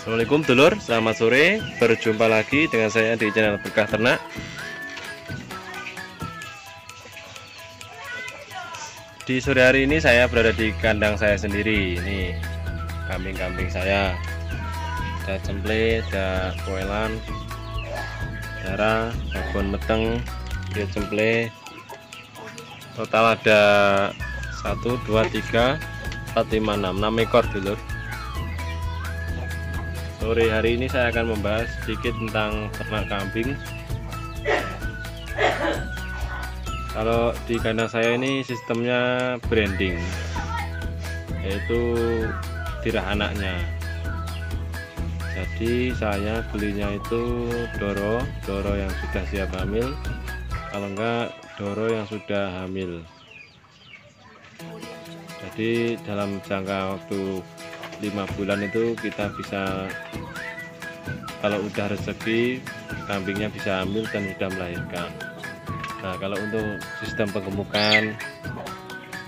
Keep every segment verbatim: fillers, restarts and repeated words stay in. Assalamualaikum dulur, selamat sore. Berjumpa lagi dengan saya di channel Berkah Ternak. Di sore hari ini saya berada di kandang saya sendiri. Ini kambing-kambing saya, ada cemple, ada koelan, darah, babon meteng, dia cemple. Total ada satu, dua, tiga, empat, lima, enam, enam ekor dulur. Sore hari ini saya akan membahas sedikit tentang ternak kambing. Kalau di kandang saya ini sistemnya branding, yaitu dirah anaknya. Jadi saya belinya itu doro, doro yang sudah siap hamil, kalau enggak doro yang sudah hamil. Jadi dalam jangka waktu lima bulan itu kita bisa, kalau udah rezeki kambingnya bisa hamil dan sudah melahirkan. Nah, kalau untuk sistem penggemukan,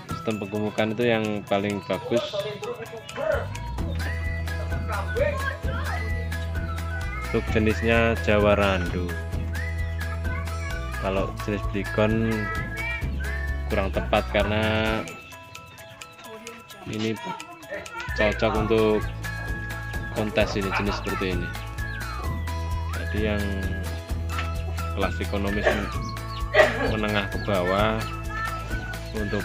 sistem penggemukan itu yang paling bagus. Untuk jenisnya Jawa Randu. Kalau jenis Belikon kurang tepat karena ini cocok untuk kontes, ini jenis seperti ini. Jadi yang kelas ekonomis menengah ke bawah, untuk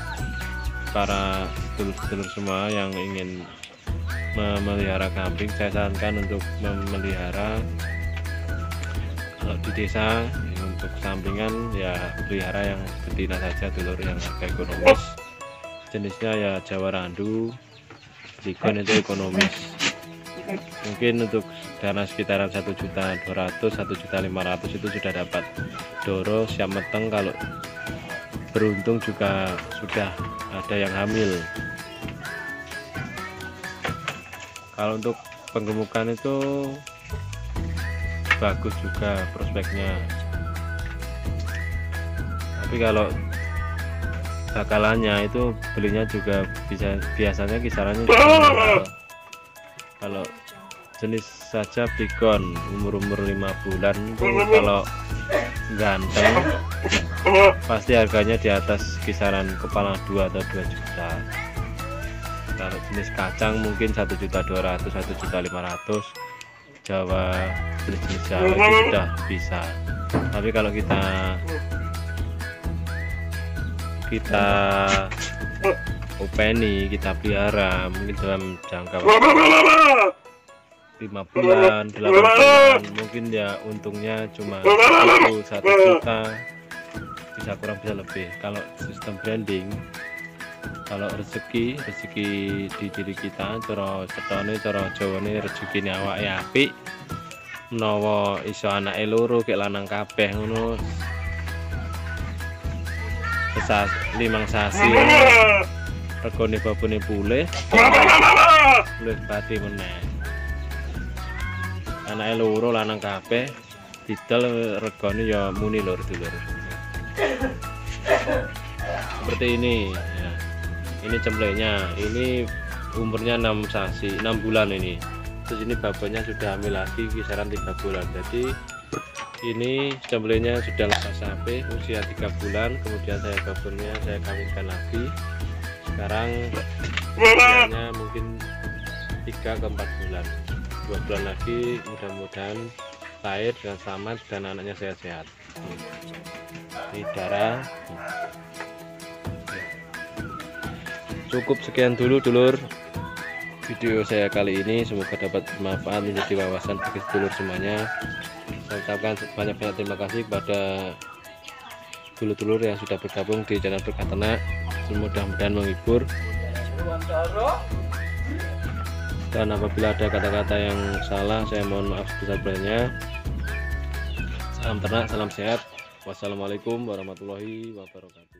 para dulur-dulur semua yang ingin memelihara kambing, saya sarankan untuk memelihara. Kalau di desa untuk sampingan ya pelihara yang betina saja dulur, yang agak ekonomis. Jenisnya ya Jawa Randu, Belikon itu ekonomis. Mungkin untuk dana sekitaran satu juta dua ratus, satu juta lima ratus itu sudah dapat doro siap meteng. Kalau beruntung juga sudah ada yang hamil. Kalau untuk penggemukan itu bagus juga prospeknya, tapi kalau bakalannya itu belinya juga bisa, biasanya kisarannya juga. Kalau jenis saja Belikon umur-umur lima bulan itu kalau ganteng pasti harganya di atas kisaran kepala dua atau dua juta. Kalau jenis kacang mungkin satu juta dua ratus, satu juta lima ratus. Jawa, jenis-jenis Jawa itu sudah bisa. Tapi kalau kita kita openi, kita pelihara mungkin dalam jangka lima bulan, delapan bulan, mungkin ya untungnya cuma satu juta, bisa kurang bisa lebih. Kalau sistem branding, kalau rezeki rezeki di diri kita, cara cetone cara jawane rezekine awake apik, menawa iso anake loro kek lanang kabeh ngono, limang sasi regone babone pulih pulih pati meneh, anake loro lanang kabeh didol regone ya muni lur dulur. Seperti ini ya. Ini cemplenya, ini umurnya enam sasi enam bulan ini. Terus ini babonnya sudah hamil lagi kisaran tiga bulan. Jadi ini cemplenya sudah lepas sampai usia tiga bulan, kemudian saya babonnya saya kawinkan lagi. Sekarang usianya mungkin tiga ke empat bulan, dua bulan lagi mudah-mudahan lahir dengan selamat dan anaknya sehat-sehat. Ini darah. Cukup sekian dulu dulur video saya kali ini, semoga dapat bermanfaat menjadi wawasan bagi dulur semuanya. Saya ucapkan banyak-banyak terima kasih kepada dulur-dulur yang sudah bergabung di channel Berkah Ternak. Mudah-mudahan menghibur, dan apabila ada kata-kata yang salah saya mohon maaf sebesar-besarnya. Salam ternak, salam sehat. Wassalamualaikum warahmatullahi wabarakatuh.